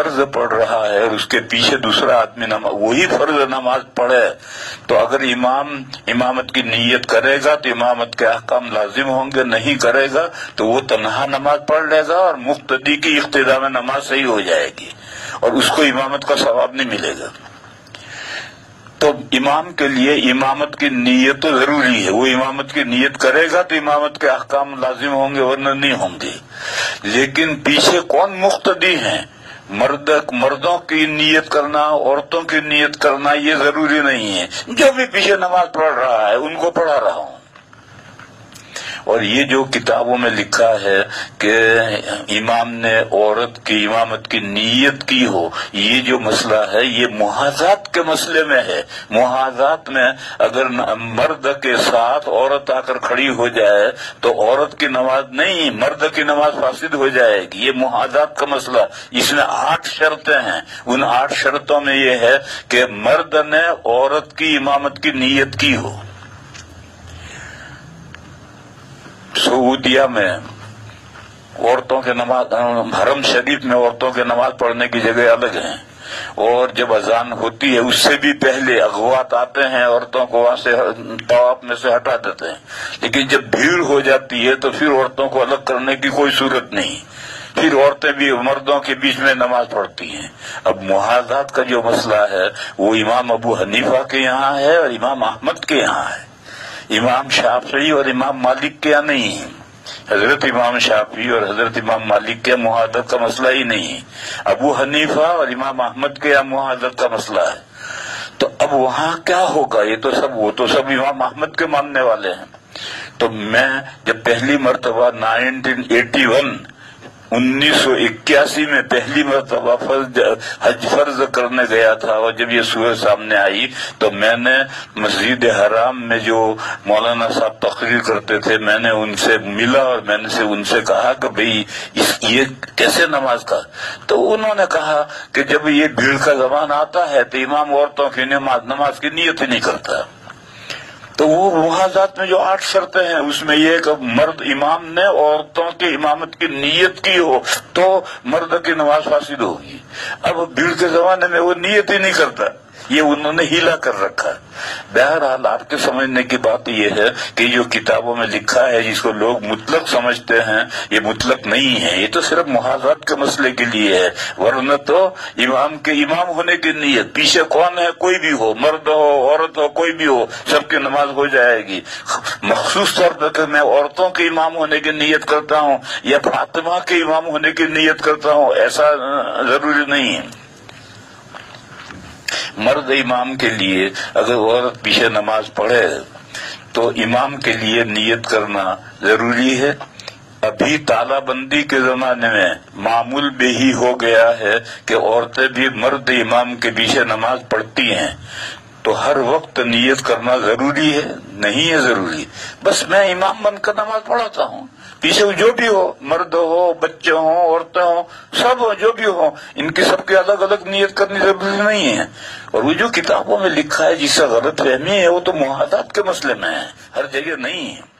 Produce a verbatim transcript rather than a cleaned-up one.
फर्ज पढ़ रहा है और उसके पीछे दूसरा आदमी नमाज वही फर्ज नमाज पढ़े तो अगर इमाम इमामत की नीयत करेगा तो इमामत के अहकाम लाजिम होंगे, नहीं करेगा तो वो तन्हा नमाज पढ़ लेगा और मुक्तदी की इख्तिदा में नमाज सही हो जाएगी और उसको इमामत का सवाब नहीं मिलेगा। तो इमाम के लिए इमामत की नीयत तो जरूरी है, वो इमामत की नीयत करेगा तो इमामत के अहकाम लाजिम होंगे वरना नहीं होंगे। लेकिन पीछे कौन मुख्तदी हैं, मर्द मर्दों की नीयत करना, औरतों की नीयत करना ये जरूरी नहीं है। जो भी पीछे नमाज पढ़ रहा है उनको पढ़ा रहा हूँ। और ये जो किताबों में लिखा है कि इमाम ने औरत की इमामत की नीयत की हो, ये जो मसला है ये मुहाजात के मसले में है। मुहाजात में अगर मर्द के साथ औरत आकर खड़ी हो जाए तो औरत की नमाज नहीं मर्द की नमाज फासिद हो जाएगी। ये मुहाजात का मसला, इसमें आठ शर्तें हैं। उन आठ शर्तों में ये है कि मर्द ने औरत की इमामत की नीयत की हो। सऊदिया में औरतों के नमाज, हरम शरीफ में औरतों के नमाज पढ़ने की जगह अलग है और जब अजान होती है उससे भी पहले अगवात आते हैं औरतों को वहां से तवाफ में से हटा देते हैं। लेकिन जब भीड़ हो जाती है तो फिर औरतों को अलग करने की कोई सूरत नहीं, फिर औरतें भी मर्दों के बीच में नमाज पढ़ती हैं। अब मुहाजात का जो मसला है वो इमाम अबू हनीफा के यहाँ है और इमाम अहमद के यहाँ है, इमाम शाफी और इमाम मालिक के यहाँ नहीं है। हजरत इमाम शाफी और हजरत इमाम मालिक के मुहादत का मसला ही नहीं है। अबू हनीफा और इमाम अहमद के यहाँ मुहादत का मसला है। तो अब वहाँ क्या होगा, ये तो सब वो तो सब इमाम अहमद के मानने वाले हैं। तो मैं जब पहली मरतबा नाइनटीन एटी वन उन्नीस सौ इक्यासी में पहली मरतबा फर्ज हज फर्ज करने गया था और जब ये सूरत सामने आई तो मैंने मस्जिद हराम में जो मौलाना साहब तकरीर करते थे मैंने उनसे मिला और मैंने से उनसे कहा कि भाई इस ये कैसे नमाज का, तो उन्होंने कहा कि जब ये भीड़ का जमाना आता है तो इमाम औरतों की नमाज नमाज की नीयत ही नहीं करता। तो वो मुहाजात में जो आठ शर्तें हैं उसमें ये कि मर्द इमाम ने औरतों की इमामत की नीयत की हो तो मर्द की नमाज फासिद होगी। अब भीड़ के जमाने में वो नीयत ही नहीं करता, ये उन्होंने हीला कर रखा है। बहरहाल आपके समझने की बात यह है कि जो किताबों में लिखा है जिसको लोग मुतलक समझते हैं ये मुतलक नहीं है, ये तो सिर्फ मुहाजात के मसले के लिए है। वरना तो इमाम के इमाम होने की नीयत, पीछे कौन है कोई भी हो, मर्द हो औरत हो कोई भी हो, सबकी नमाज हो जाएगी। मखसूस तौर पर मैं औरतों के इमाम होने की नीयत करता हूँ या फातिमा के इमाम होने की नीयत करता हूँ, ऐसा जरूरी नहीं है। मर्द इमाम के लिए अगर औरत पीछे नमाज पढ़े तो इमाम के लिए नियत करना जरूरी है। अभी तालाबंदी के जमाने में मामूल बेही हो गया है कि औरतें भी मर्द इमाम के पीछे नमाज पढ़ती हैं, तो हर वक्त नियत करना जरूरी है नहीं है जरूरी। बस मैं इमाम बनकर नमाज पढ़ाता हूँ, पीछे जो भी हो मर्द हो बच्चे हो औरतें हो सब हो जो भी हो, इनकी सबके अलग अलग नियत करनी जरूरी नहीं है। और वो जो किताबों में लिखा है जिससे गलत फहमी है वो तो मुहादात के मसले में है, हर जगह नहीं है।